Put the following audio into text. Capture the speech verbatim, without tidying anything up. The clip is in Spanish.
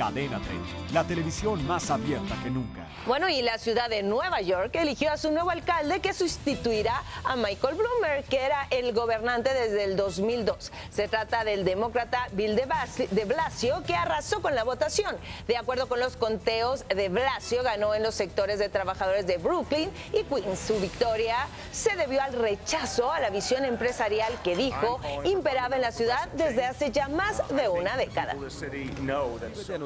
Cadena treinta, la televisión más abierta que nunca. Bueno, y la ciudad de Nueva York eligió a su nuevo alcalde que sustituirá a Michael Bloomberg, que era el gobernante desde el dos mil dos. Se trata del demócrata Bill de Blasio, que arrasó con la votación. De acuerdo con los conteos, de Blasio ganó en los sectores de trabajadores de Brooklyn y Queens. Su victoria se debió al rechazo a la visión empresarial que dijo imperaba en la ciudad desde hace ya más de una década. Suscríbete a